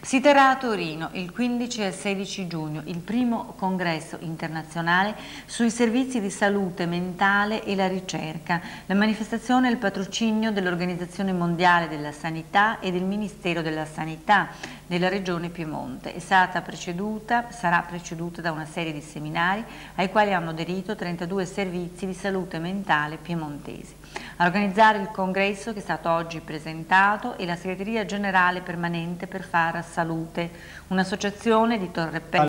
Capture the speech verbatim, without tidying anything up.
Si terrà a Torino il quindici e sedici giugno il primo congresso internazionale sui servizi di salute mentale e la ricerca. La manifestazione è il patrocinio dell'Organizzazione Mondiale della Sanità e del Ministero della Sanità della Regione Piemonte. È stata preceduta, sarà preceduta da una serie di seminari ai quali hanno aderito trentadue servizi di salute mentale piemontesi. A organizzare il congresso, che è stato oggi presentato, è la Segreteria Generale Permanente per Far Salute, un'associazione di Torre Pellice.